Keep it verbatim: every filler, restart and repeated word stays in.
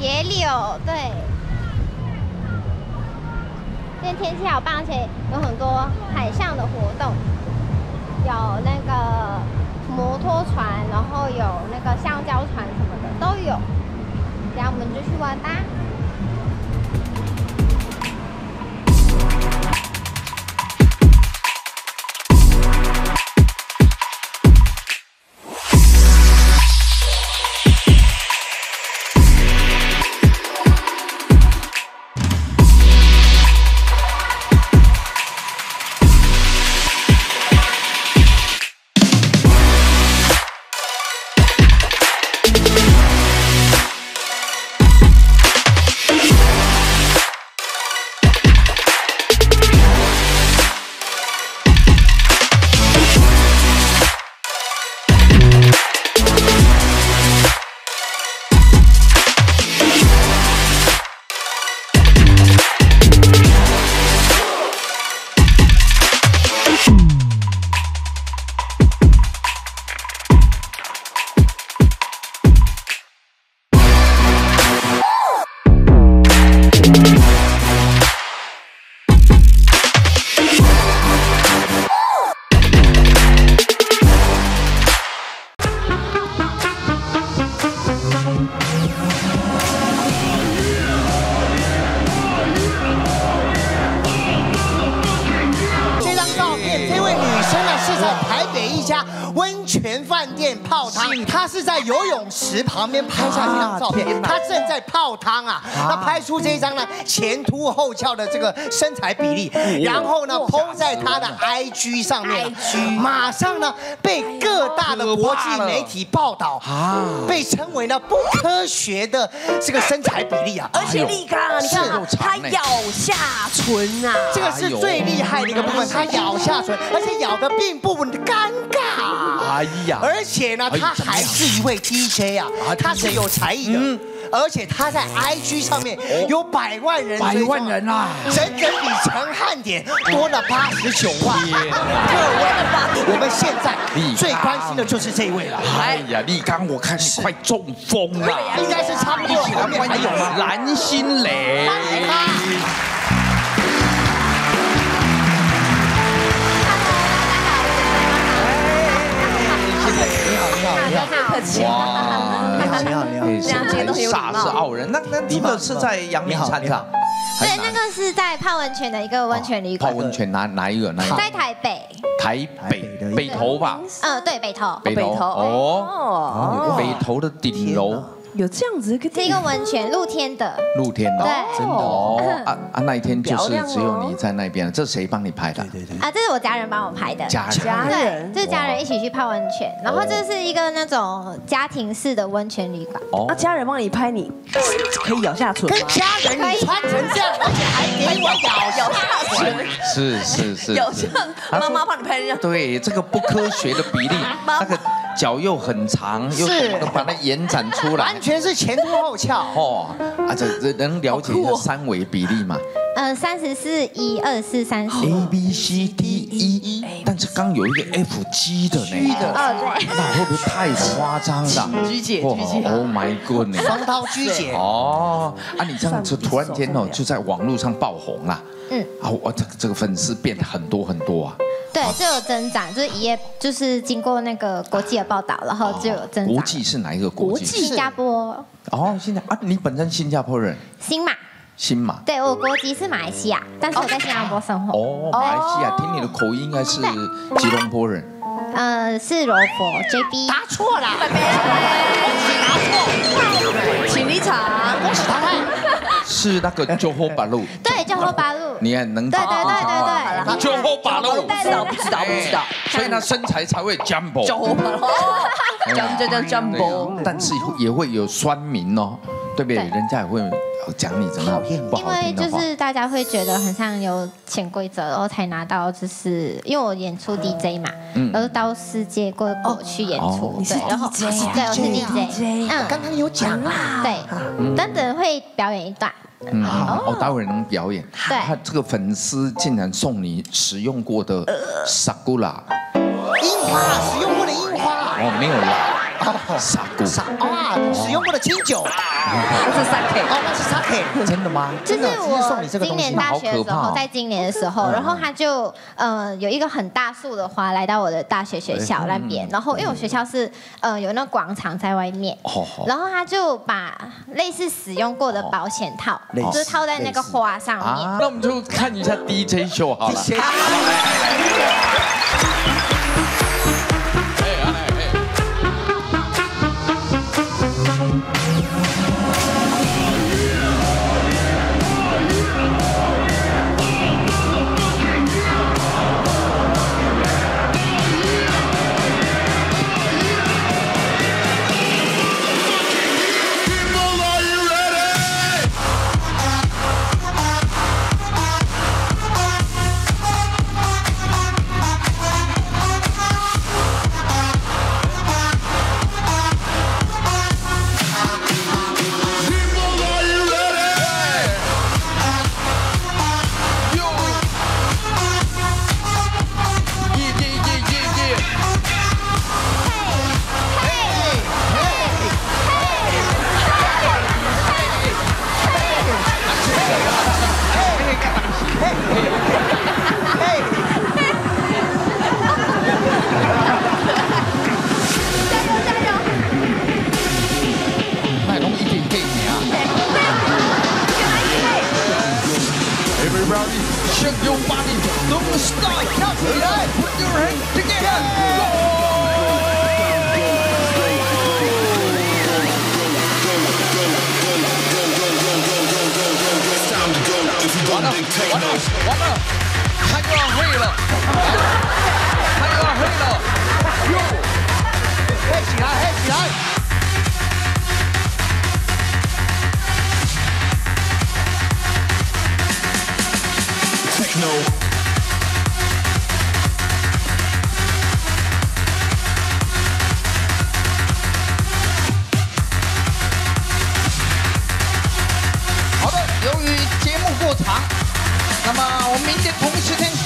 野柳，对。今天天气好棒，而且有很多海上的活动，有那个摩托船，然后有那个橡胶船什么的都有。然后我们就去玩吧。 温泉饭店泡汤，他是在游泳池旁边拍下这张照片，他正在泡汤啊，他拍出这张呢前凸后翘的这个身材比例，然后呢 po 在他的 I G 上面，马上呢被各大的国际媒体报道，被称为呢不科学的这个身材比例啊，而且力刚啊，你看他咬下唇啊，这个是最厉害的一个部分，他咬下唇，而且咬的并不尴尬。 哎呀！而且呢，他还是一位 D J 啊，他是有才艺的，而且他在 I G 上面有百万人，百万人啊，整整比陈汉典多了八十九万。我们现在最关心的就是这一位了。哎呀，力刚，我看你快中风了，应该是差不多。后面还有吗？蓝心蕾。 哇！你好，你好，你好！两个都有貌，煞是傲人。那那这个是在阳明山上？对，那个是在泡温泉的一个温泉旅馆。泡温泉哪哪一个？哪一个？在台北。台北北投吧。嗯，对，北投。北投哦，北投的顶楼有这样子一个。是一个温泉，露天的。露天的，真的哦。啊啊，那一天就是只有你在那边，这谁帮你拍的？对对对。啊，这是我家人帮我拍的。家人。对，这家人一起去泡温泉，然后这是一个那种家庭式的温泉旅馆。哦。那家人帮你拍，你可以咬下唇。跟家人你穿成这样，而且还给我咬咬下唇。是是是。咬下，妈妈帮你拍这样。对，这个不科学的比例，那个脚又很长，又把它延展出来。 全是前凸后翘哦，啊，这这能了解一下三维比例吗？嗯，三十四一二四三四 A B C D E， 但是刚有一个 F G 的呢，哦对，那会不会太夸张了？G 姐 ，G 姐 ，Oh my goodness， 双刀 G 姐哦，啊，你这样子突然间哦就在网络上爆红啦，嗯，啊，我这这个粉丝变得很多很多啊。 对，就有增长，就是一夜，就是经过那个国际的报道，然后就有增长。国际是哪一个国际？新加坡。哦，新加啊，你本身新加坡人？新马。新马。对，我国籍是马来西亚，但是我在新加坡生活。哦，马来西亚，听你的口音应该是吉隆坡人。呃，是柔佛 J B。答错了，贝贝，答错，请离场，恭喜淘汰。是那个Johor Bahru。对，Johor Bahru。 你很能打对对对对，就后把路，不知道不知道不知道，所以他身材才会 jumbo， 就后把路 ，jumbo jumbo， 但是也会有酸民哦，对不对？人家也会讲你怎么不好听的话。因为就是大家会觉得很像有潜规则，然后才拿到，就是因为我演出 D J 嘛，然后到世界各国去演出，对，然后对，我是 D J， 嗯，刚刚有讲啦，对，等等会表演一段。 嗯，哦，待会能表演。对，他这个粉丝竟然送你使用过的 sakura 樱花，使用过的樱花。哦，没有啦。沙古沙啊，使用过的清酒，那是 sake， 哦，那是 sake， 真的吗？就是我今年大学的时候，在今年的时候，然后他就呃有一个很大树的花来到我的大学学校那边，然后因为我学校是呃有那广场在外面，然后他就把类似使用过的保险套，就是套在那个花上面。那我们就看一下 D J 秀好了。 好的，由于节目过长，那么我们明天同一时间。